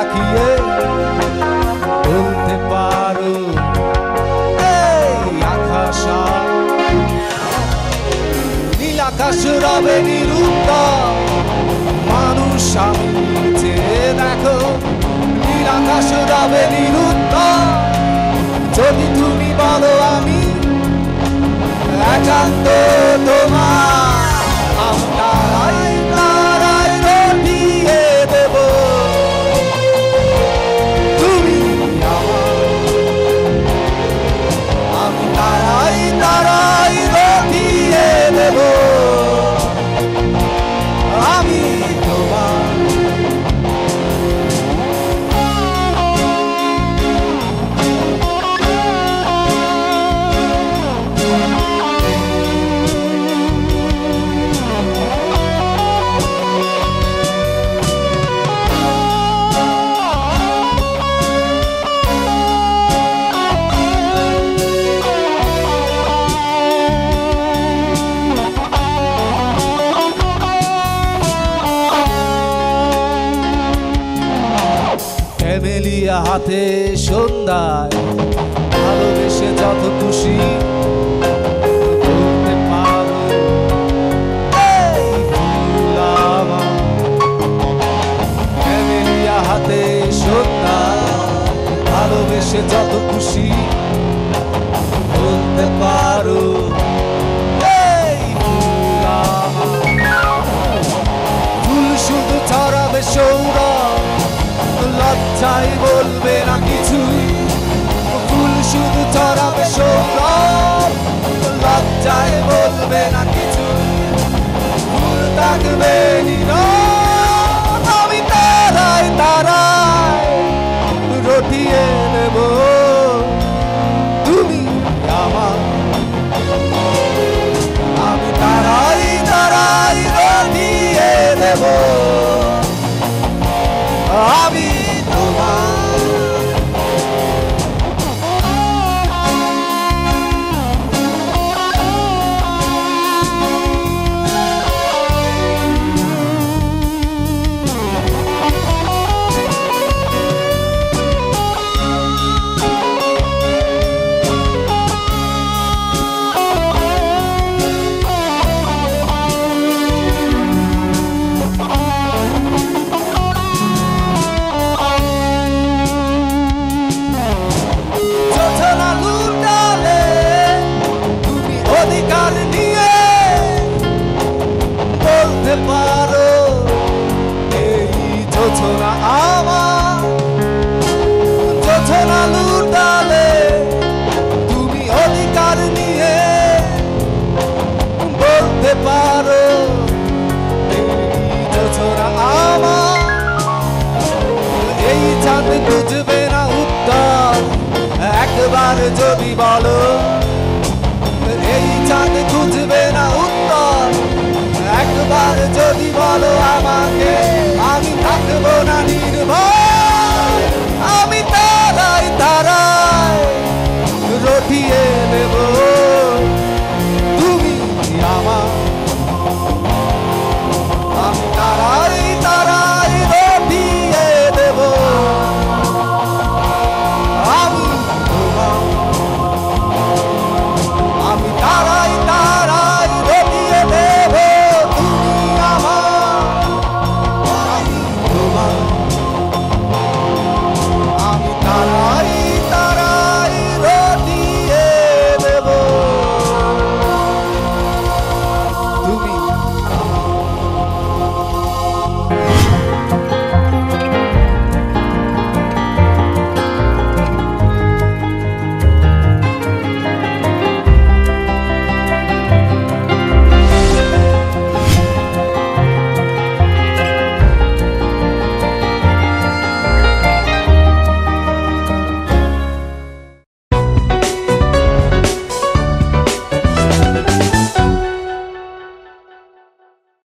maquillé ponte parei a casa ni la kasura benirutta manusha te dako ni la kasura benirutta jodi tumi bolo ami ekando tomar হাতে সন্ধ্যায় ভালোবেসে যত খুশি বলতে পারো এই ভুলাবা এমিলিয়া হাতে সন্ধ্যায় ভালোবেসে যত খুশি বলতে পারো এই ভুলাবা ফুল শুধু ছড়াবে সৌরভ লজ্জাই বলবে না কিছুই ফুল শুধু ছড়াবে সৌরভ লজ্জাই বলবে না কিছুই ফুল থাকবে নীরব আমি তারায় তারায় রটিয়ে নেব তুমি আমার আমি তারায় তারায় রটিয়ে নেব আমি যদি বলো এই চাঁদ খুঁজবে না উত্তর একবার যদি বলো আমাকে